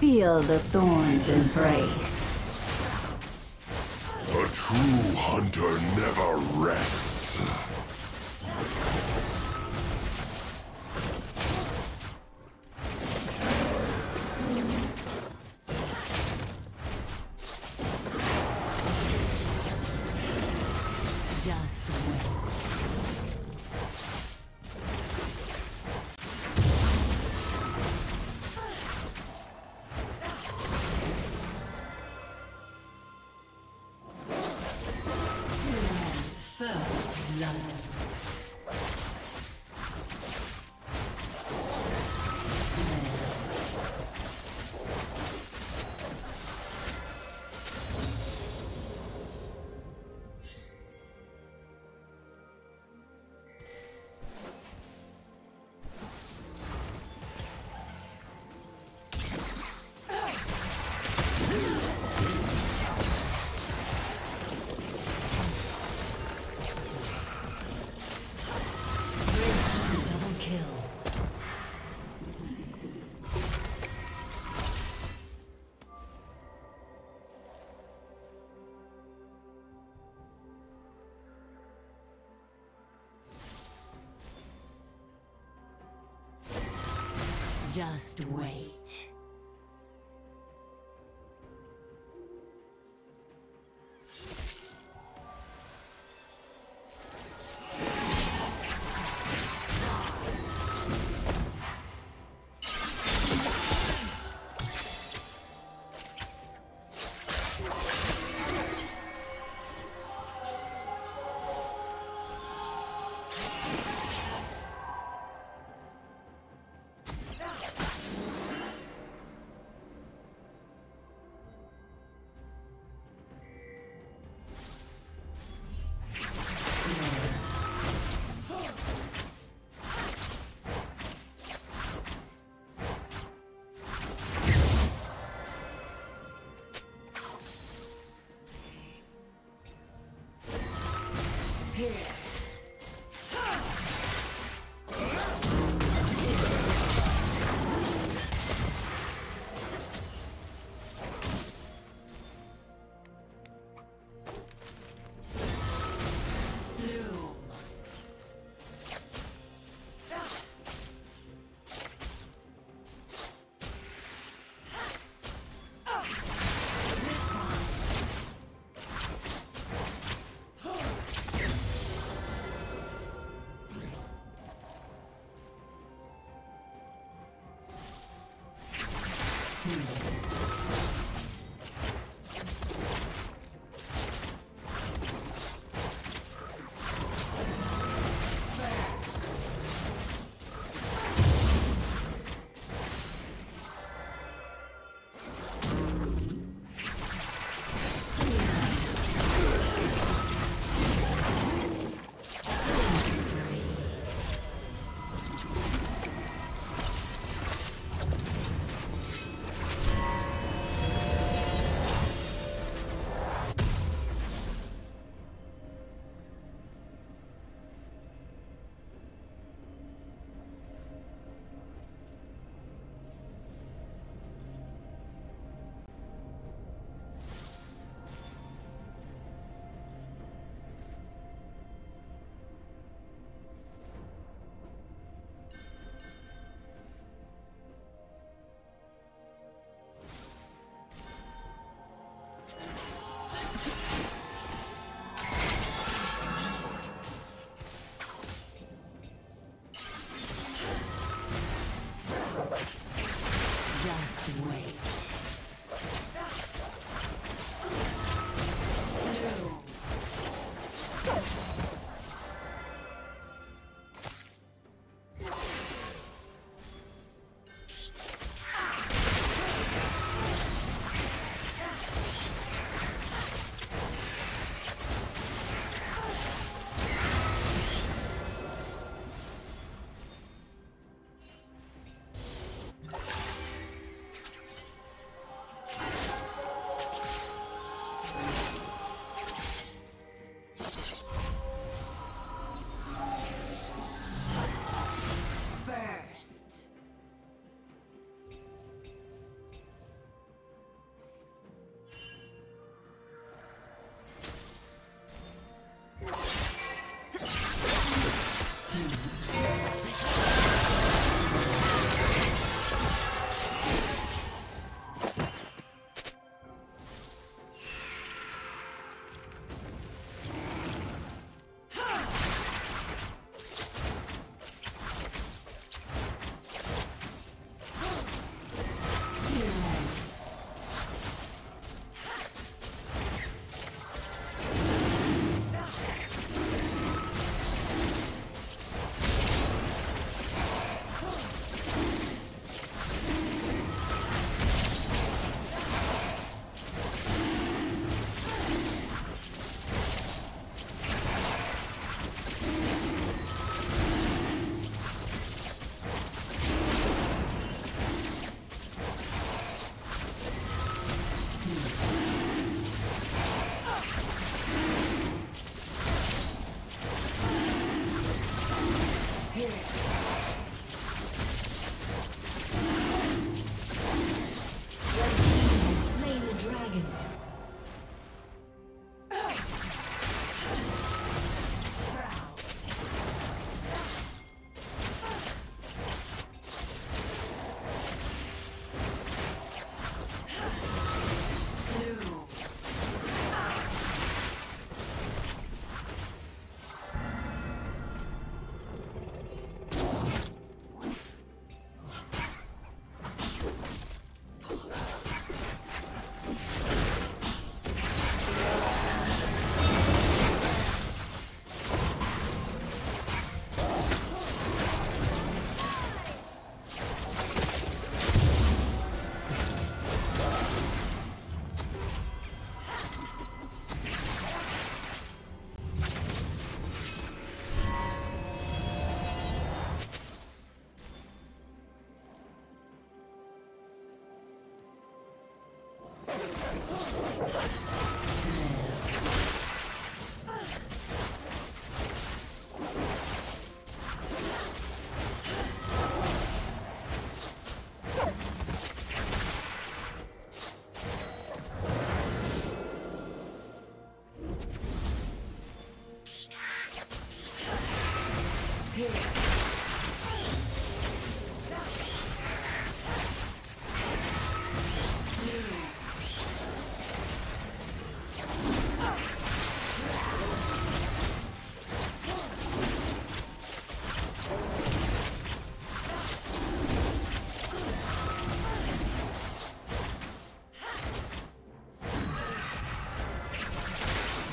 Feel the thorns embrace. A true hunter never rests. Just wait.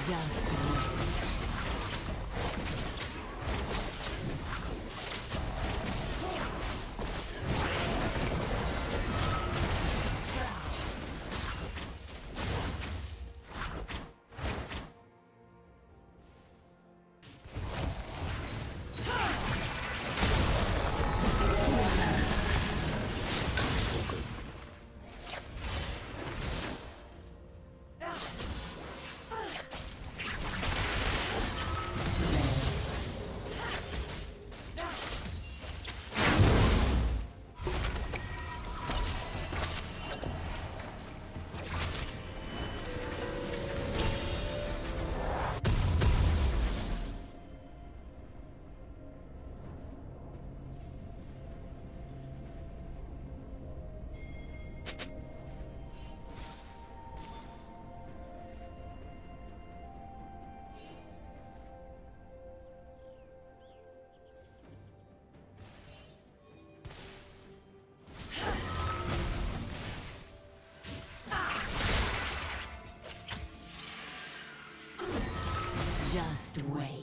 Just wait.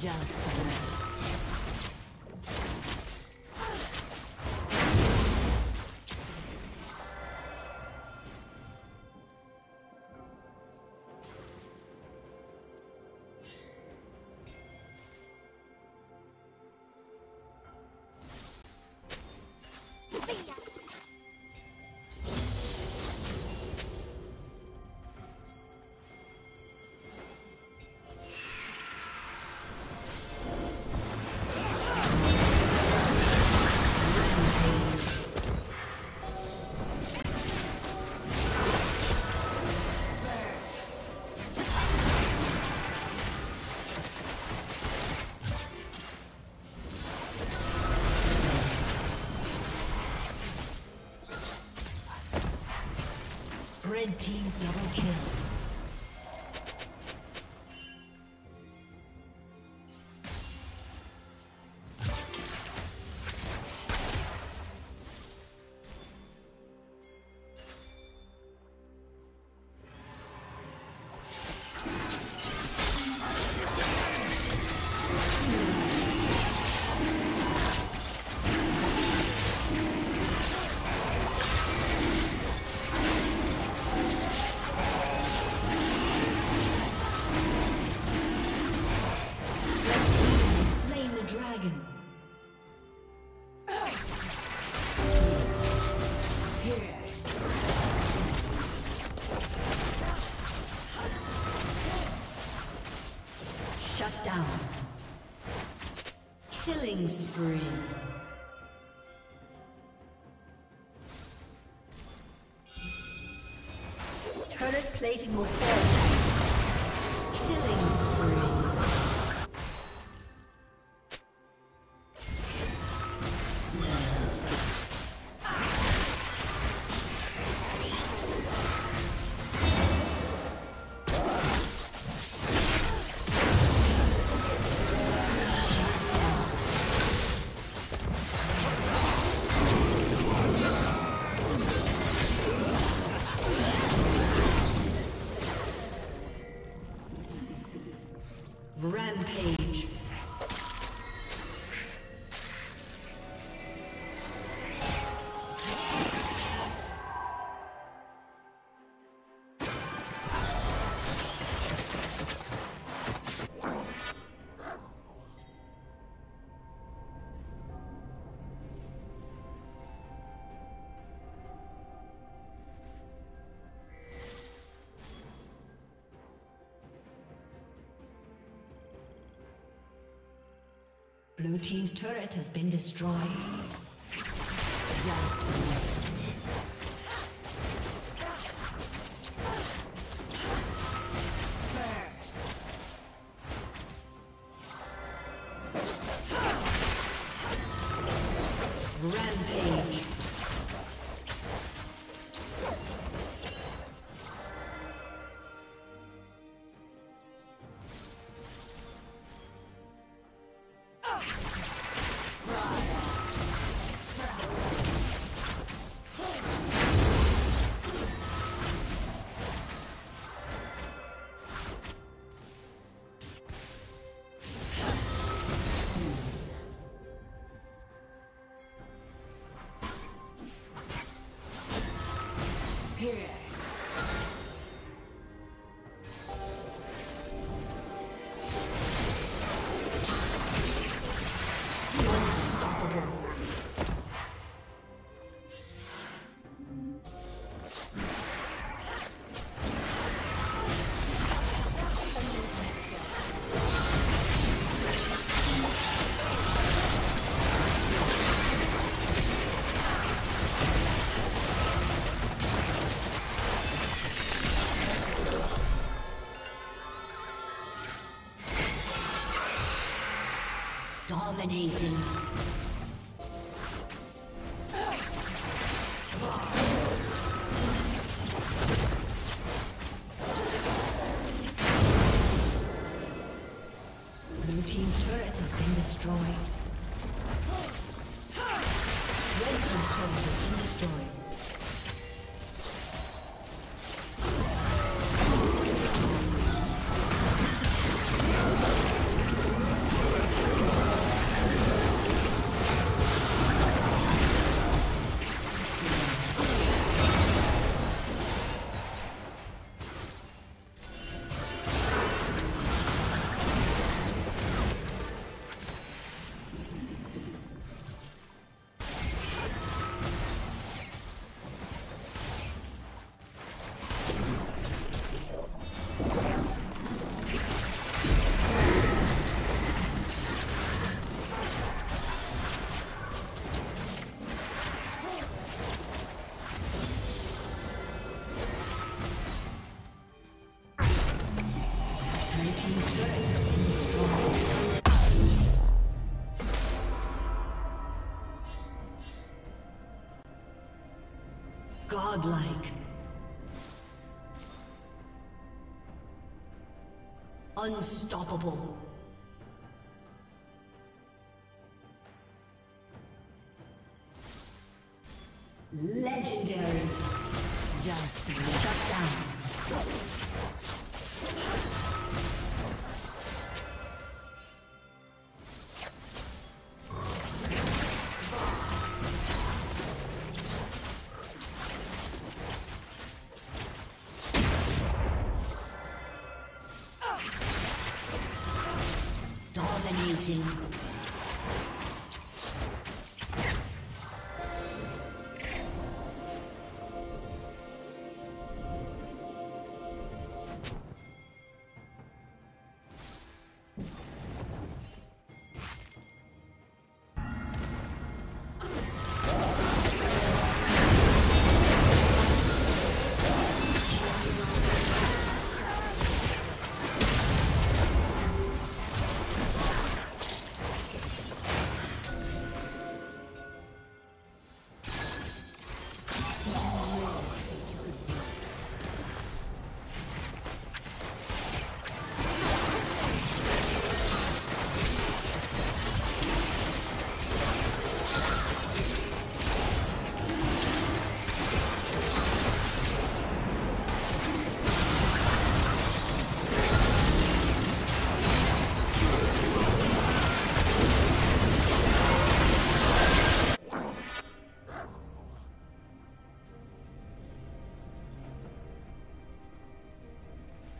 Just red team double kill. Killing spree. Turret plating will fall. Killing spree. Blue team's turret has been destroyed. Just dominating. Blue team's turret has been destroyed. Red team's turret has been destroyed. Godlike. Unstoppable. Legendary. Just shut down. Dominating.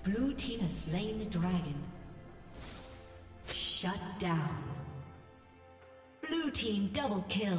Blue team has slain the dragon. Shut down. Blue team double kill.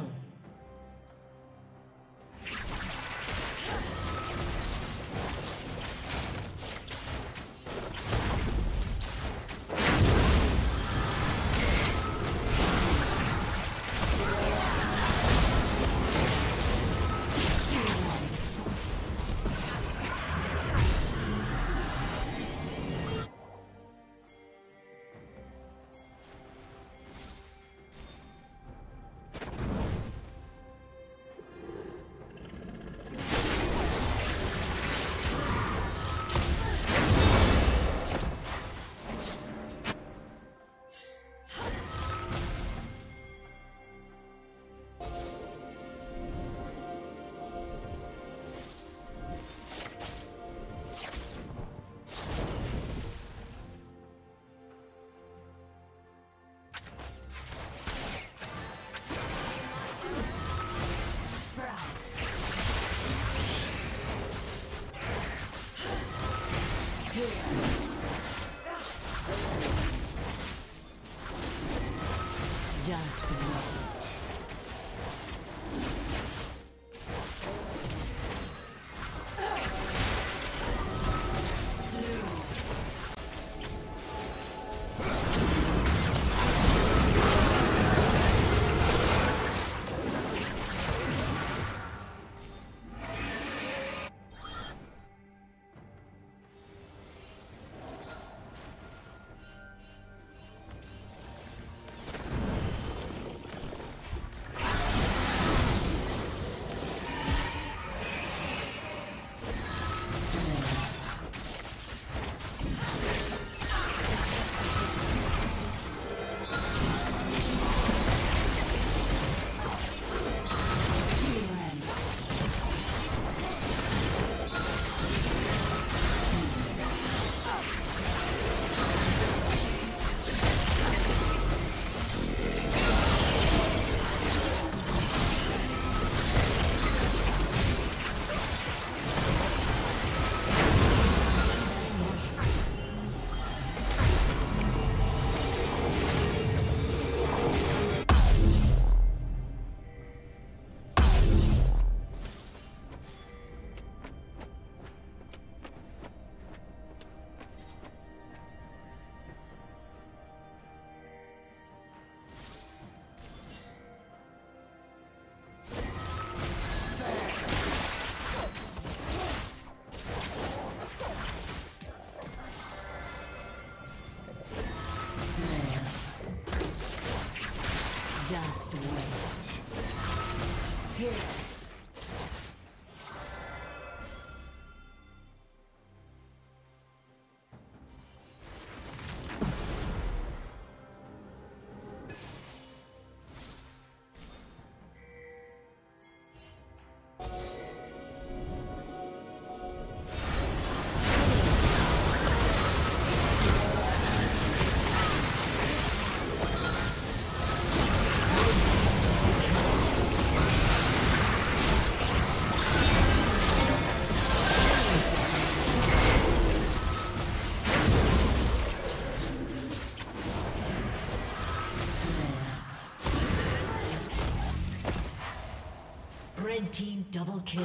Red team double kill.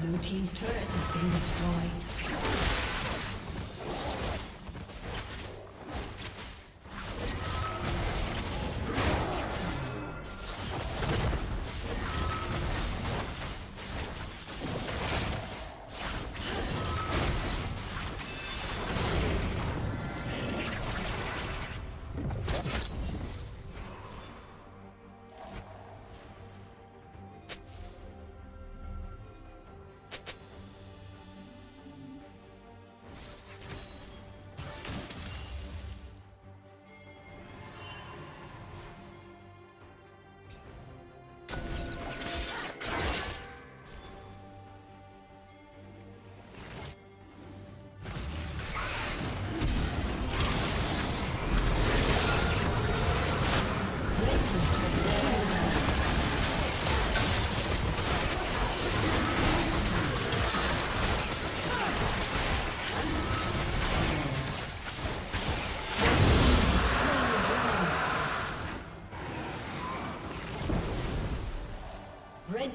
Blue team's turret has been destroyed. Red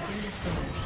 been destroyed.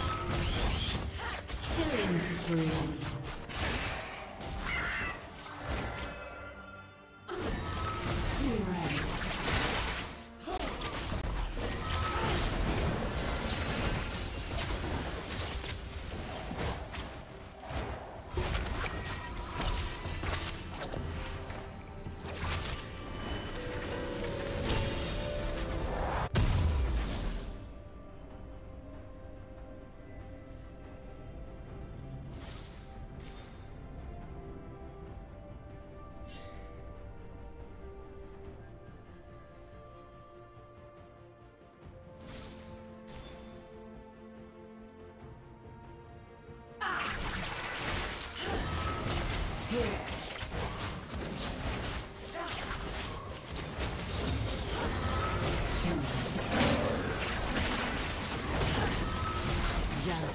Just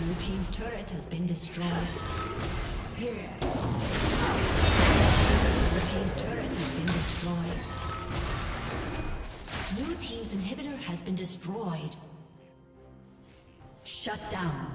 Blue team's turret has been destroyed. Here. Blue team's turret has been destroyed. Blue team's inhibitor has been destroyed. Shut down.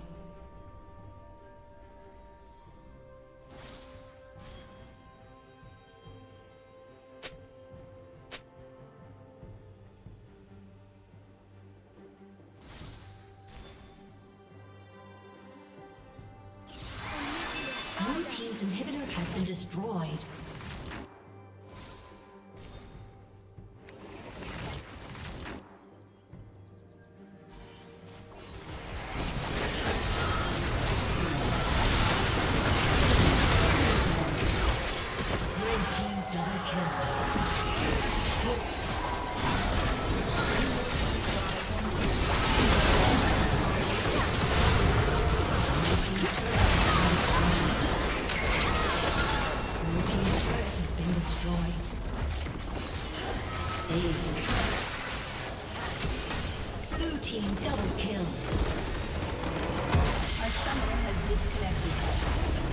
team's inhibitor has been destroyed. Double kill. A summoner has disconnected.